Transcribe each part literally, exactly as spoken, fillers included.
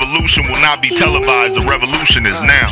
revolution will not be televised. The revolution is now.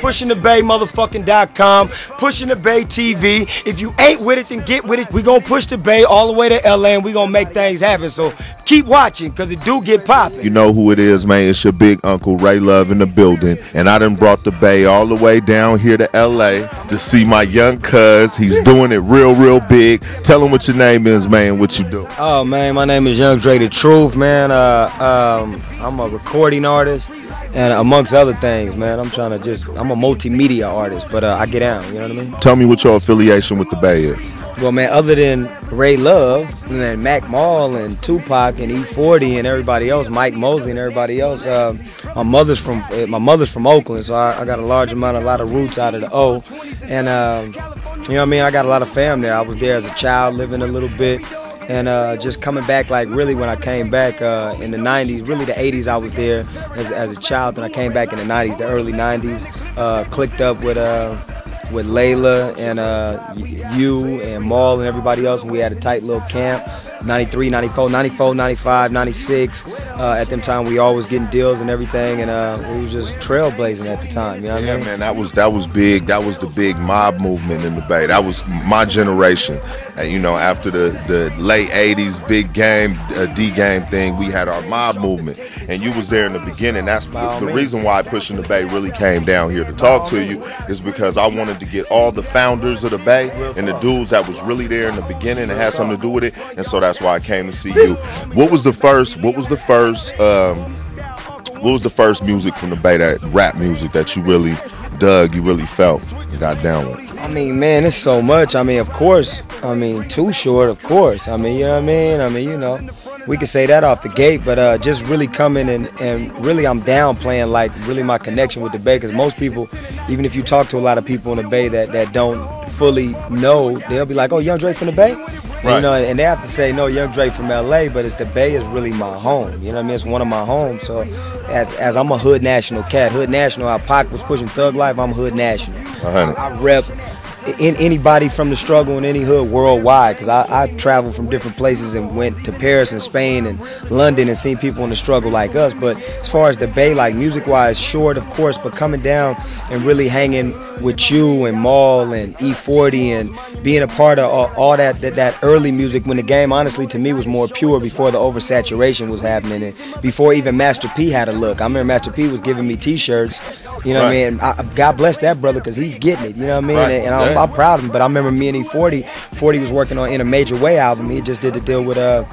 Pushin' the Bay motherfucking dot com, Pushin' the Bay T V. If you ain't with it, then get with it. We gonna push the Bay all the way to L A, and we gonna make things happen. So keep watching, cause it do get poppin'. You know who it is, man. It's your big uncle Ray Luv in the building, and I done brought the Bay all the way down here to L A to see my young cuz. He's doing it real, real big. Tell him what your name is, man. What you do? Oh man, my name is Young Dre, the Truth, man. Uh, um, I'm a recording artist, and amongst other things, man. I'm trying to just, I'm a multimedia artist, but uh, I get out, you know what I mean? Tell me what your affiliation with the Bay is. Well, man, other than Ray Luv, and then Mac Mall, and Tupac, and E forty, and everybody else, Mike Mosley, and everybody else, uh, my mother's from uh, my mother's from Oakland, so I, I got a large amount, a lot of roots out of the O, and uh, you know what I mean? I got a lot of fam there. I was there as a child, living a little bit, and uh, just coming back, like really when I came back uh, in the nineties, really the eighties, I was there as, as a child, and I came back in the nineties, the early nineties, uh, clicked up with uh, with Layla and uh, you and Maul and everybody else, and we had a tight little camp, ninety-three, ninety-four, ninety-five, ninety-six. Uh, at them time, we always getting deals and everything, and uh, we was just trailblazing at the time, you know what yeah, I mean? Yeah, man, that was, that was big. That was the big mob movement in the Bay. That was my generation. And, you know, after the, the late eighties, big game, uh, D-game thing, we had our mob movement. And you was there in the beginning. That's the means. reason why Pushin' the Bay really came down here to talk to you, is because I wanted to get all the founders of the Bay and the dudes that was really there in the beginning and had something to do with it. And so that's why I came to see you. What was the first, what was the first, um, what was the first music from the Bay, that rap music that you really dug, you really felt and got down with? I mean, man, it's so much. I mean, of course, I mean, Too Short, of course. I mean, you know what I mean? I mean, you know. We could say that off the gate, but uh, just really coming and, and really I'm downplaying like really my connection with the Bay, because most people, even if you talk to a lot of people in the Bay that, that don't fully know, they'll be like, oh, Young Dre from the Bay? Right. And, you know, and they have to say, no, Young Dre from L A, but it's the Bay is really my home. You know what I mean? It's one of my homes. So as, as I'm a Hood National cat, Hood National, how Pac was pushing Thug Life, I'm Hood National. Uh-huh. I, I rep... in anybody from the struggle in any hood worldwide, because I, I traveled from different places and went to Paris and Spain and London and seen people in the struggle like us. But as far as the Bay, like music wise, Short of course, but coming down and really hanging with you and Maul and E forty and being a part of all, all that, that that early music when the game honestly to me was more pure, before the oversaturation was happening and before even Master P had a look. I remember Master P was giving me t-shirts, you know right. what I mean? I, God bless that brother, because he's getting it, you know what I mean? Right. And, and I I'm proud of him, but I remember me and E forty. forty was working on In a Major Way album. He just did the deal with uh,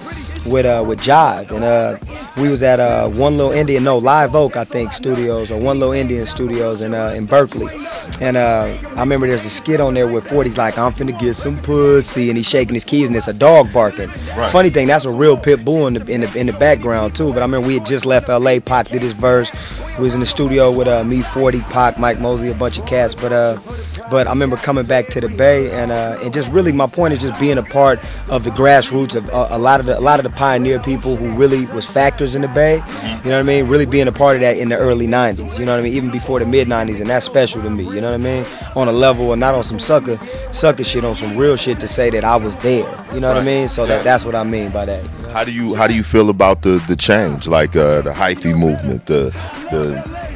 with uh, with Jive, and uh, we was at uh, One Little Indian, no Live Oak, I think Studios or One Little Indian Studios in uh, in Berkeley. And uh, I remember there's a skit on there where forty's like, I'm finna get some pussy, and he's shaking his keys, and it's a dog barking. Right. Funny thing, that's a real pit bull in the, in the in the background too. But I remember we had just left L A. Pac did his verse. We was in the studio with uh, Me, forty, Pac, Mike Mosley, a bunch of cats. But uh, but I remember coming back to the Bay, and uh, and just really my point is just being a part of the grassroots of uh, a lot of the, a lot of the pioneer people who really was factors in the Bay. You know what I mean? Really being a part of that in the early nineties. You know what I mean? Even before the mid nineties, and that's special to me. You know what I mean? On a level, and not on some sucker sucker shit, on some real shit to say that I was there. You know right. what I mean? So yeah. that that's what I mean by that. You know? How do you how do you feel about the the change, like uh, the hyphy movement, the the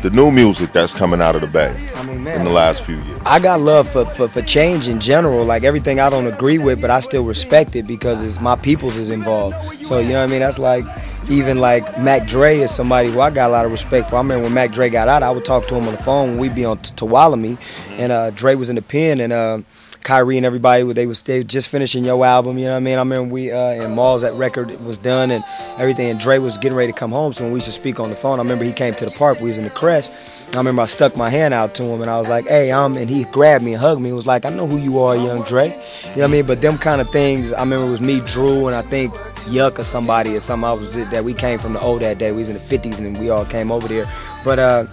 the new music that's coming out of the Bay I mean, man, in the last few years? I got love for, for, for change in general. Like everything I don't agree with, but I still respect it because it's my peoples is involved. So you know what I mean? That's like, even like Mac Dre is somebody who I got a lot of respect for. I remember when Mac Dre got out, I would talk to him on the phone when we'd be on Tuolumne, and uh, Dre was in the pen, and uh, Kyrie and everybody, they was they just finishing your album, you know what I mean? I remember we, uh, and Maul's, that record was done and everything, and Dre was getting ready to come home, so when we used to speak on the phone, I remember he came to the park, we was in the Crest, and I remember I stuck my hand out to him, and I was like, hey, I'm, and he grabbed me and hugged me, and was like, I know who you are, Young Dre, you know what I mean? But them kind of things, I remember it was me, Drew, and I think Yuck or somebody or something, I was, that we came from the O that day, we was in the fifties, and we all came over there, but, uh,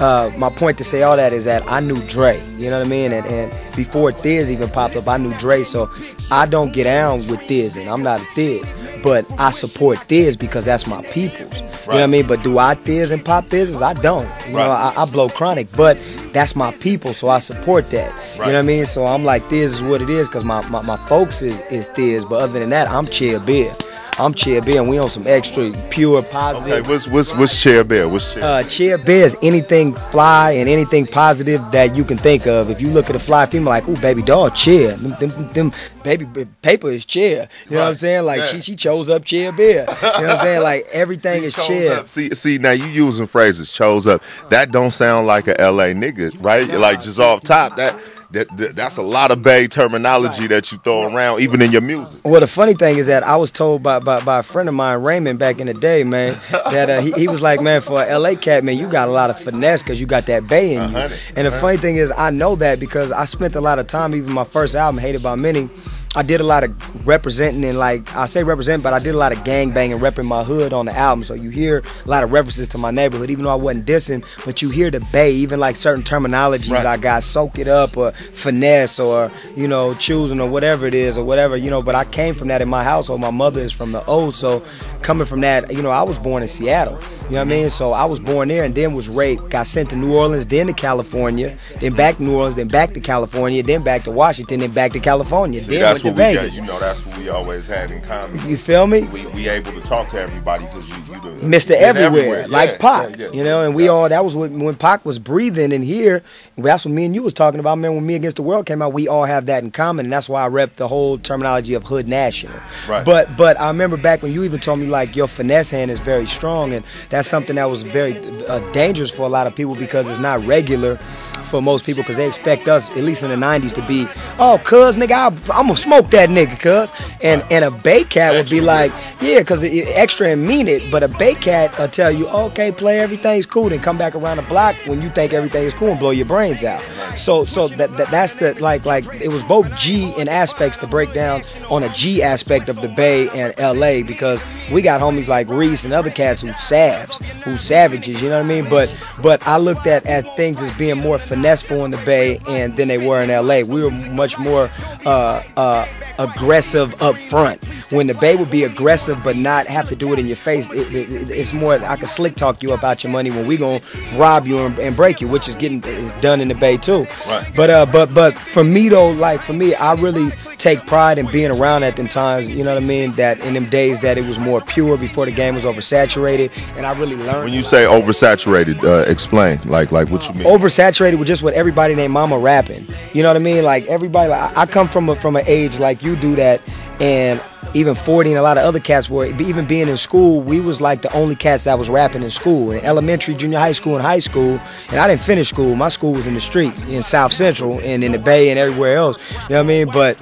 Uh, my point to say all that is that I knew Dre, you know what I mean? And, and before Thizz even popped up, I knew Dre, so I don't get down with Thizz, and I'm not a Thizz, but I support Thizz because that's my people's, you right. know what I mean? But do I Thizz and pop Thizzes? I don't, you right. know, I, I blow chronic, but that's my people, so I support that, right. you know what I mean? So I'm like, Thizz is what it is, because my, my, my folks is, is Thizz, but other than that, I'm Chill Beer. I'm Chair Bear, and we on some extra pure positive. Okay, what's what's what's Chair Bear? What's Chair Bear? Uh, Chair Bear is anything fly and anything positive that you can think of. If you look at a fly female, like, ooh, baby doll, Chair. Them, them, them baby paper is Chair. You know right. what I'm saying? Like yeah. she she chose up Chair Bear. You know what I'm saying? Like everything she is Chair. Up. See see now you using phrases chose up. That don't sound like a L A nigga, right? Like just off top that. That, that, that's a lot of Bay terminology that you throw around, even in your music. Well, the funny thing is that I was told by, by, by a friend of mine, Raymond, back in the day, man, that uh, he, he was like, man, for an L A cat, man, you got a lot of finesse because you got that Bay in you. Uh-huh. And the funny thing is, I know that because I spent a lot of time, even my first album, Hated by Many, I did a lot of representing and like, I say represent, but I did a lot of gangbanging, repping my hood on the album. So you hear a lot of references to my neighborhood, even though I wasn't dissing, but you hear the Bay, even like certain terminologies right. I got, soak it up or finesse or, you know, choosing or whatever it is or whatever, you know, but I came from that in my household. My mother is from the O's, so coming from that, you know, I was born in Seattle, you know what I mean? So I was born there and then was raped, got sent to New Orleans, then to California, then back to New Orleans, then back to California, then back to Washington, then back to California. See, then What we got, you know, that's what we always had in common. You feel me? We, we able to talk to everybody because you, you do. Mister Everywhere, everywhere, like yeah, Pac, yeah, yeah. you know, and we yeah. all, that was when, when Pac was breathing in here, and that's what me and you was talking about, man, when Me Against the World came out, we all have that in common, and that's why I rep the whole terminology of Hood National. Right. But, but I remember back when you even told me, like, your finesse hand is very strong, and that's something that was very uh, dangerous for a lot of people because it's not regular for most people because they expect us, at least in the nineties, to be, oh, cuz, nigga, I, I'm a smoke that nigga, cuz. And and a Bay cat would be like, yeah, cuz extra and mean it, but a Bay cat will tell you, okay, play, everything's cool, then come back around the block when you think everything is cool and blow your brains out. So so that, that that's the like like it was both G and aspects to break down on a G aspect of the Bay and L A because we got homies like Reese and other cats who sabs, who savages, you know what I mean? But but I looked at, at things as being more finesseful in the Bay and than they were in L A. We were much more uh uh Uh, aggressive up front. When the Bay would be aggressive but not have to do it in your face, it, it, it's more, I can slick talk you about your money when we gonna rob you and, and break you, which is getting is done in the Bay too. Right. But uh, but but for me though, like for me, I really take pride in being around at them times. You know what I mean? That in them days that it was more pure before the game was oversaturated, and I really learned. When you say oversaturated, uh, explain like like what you mean. Oversaturated with just what everybody named Mama rapping. You know what I mean? Like everybody. Like, I come from a, from an age like you do that, and even forty and a lot of other cats were, even being in school, we was like the only cats that was rapping in school, in elementary, junior high school, and high school, and I didn't finish school. My school was in the streets, in South-Central, and in the Bay, and everywhere else, you know what I mean? But,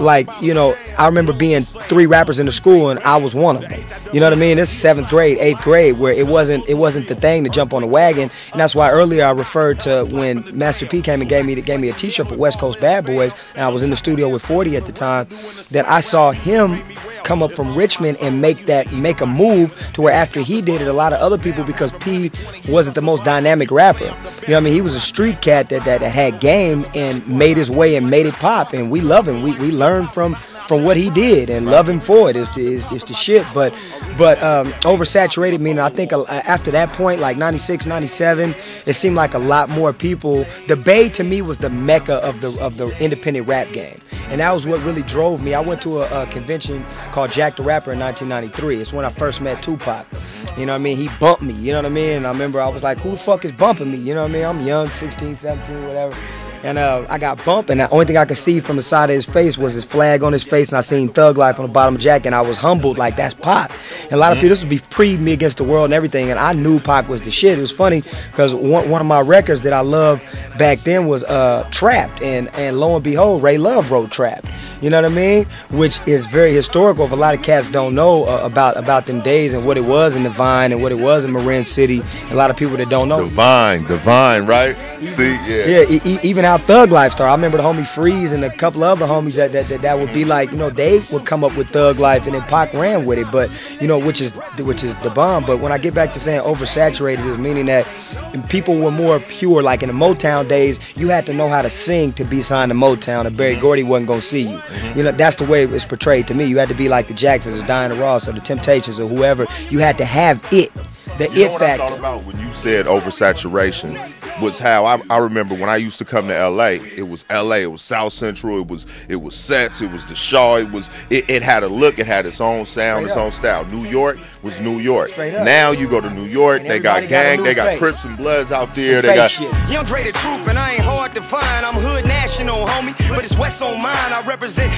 like, you know, I remember being three rappers in the school, and I was one of them, you know what I mean? This is seventh grade, eighth grade, where it wasn't it wasn't the thing to jump on the wagon, and that's why earlier I referred to when Master P came and gave me, gave me a t-shirt for West Coast Bad Boys, and I was in the studio with forty at the time, that I saw him come up from Richmond and make that make a move to where after he did it, a lot of other people, because P wasn't the most dynamic rapper. You know what I mean? He was a street cat that that, that had game and made his way and made it pop, and we love him. We we learned from from what he did and love him for it. It's the, it's, it's the shit. But but um, oversaturated, meaning I think after that point, like ninety-six, ninety-seven, it seemed like a lot more people. The Bay to me was the mecca of the of the independent rap game. And that was what really drove me. I went to a, a convention called Jack the Rapper in nineteen ninety-three. It's when I first met Tupac. You know what I mean? He bumped me, you know what I mean? And I remember I was like, who the fuck is bumping me? You know what I mean? I'm young, sixteen, seventeen, whatever. And uh, I got bumped, and the only thing I could see from the side of his face was his flag on his face, and I seen Thug Life on the bottom of Jack, and I was humbled, like, that's Pac. And a lot of people, this would be pre-Me Against the World and everything, and I knew Pac was the shit. It was funny, because one, one of my records that I loved back then was uh, Trapped, and, and lo and behold, Ray Luv wrote Trapped. You know what I mean? Which is very historical. If a lot of cats don't know uh, about about them days and what it was in The Vine and what it was in Marin City, a lot of people that don't know. The Vine, The Vine, right? Even, See, yeah. Yeah, e e even how Thug Life started. I remember the homie Freeze and a couple of other homies that that, that that would be like, you know, they would come up with Thug Life and then Pac ran with it, but, you know, which is which is the bomb. But when I get back to saying oversaturated, is meaning that people were more pure. Like in the Motown days, you had to know how to sing to be signed to Motown, and Barry Gordy wasn't going to see you. You know, that's the way it's portrayed to me. You had to be like the Jacksons or Diana Ross or the Temptations or whoever. You had to have it, the you know it what factor. I thought about when you said oversaturation, was how I, I remember when I used to come to L A. It was L A. It was South-Central. It was it was sets. It was the Shaw. It was it, it had a look. It had its own sound, its own style. New York was New York. Now you go to New York, they got gang, they got Crips and Bloods out there. They got Young Dre the truth, and I ain't hard to find. I'm Hood National, homie, but it's West on mine. I represent.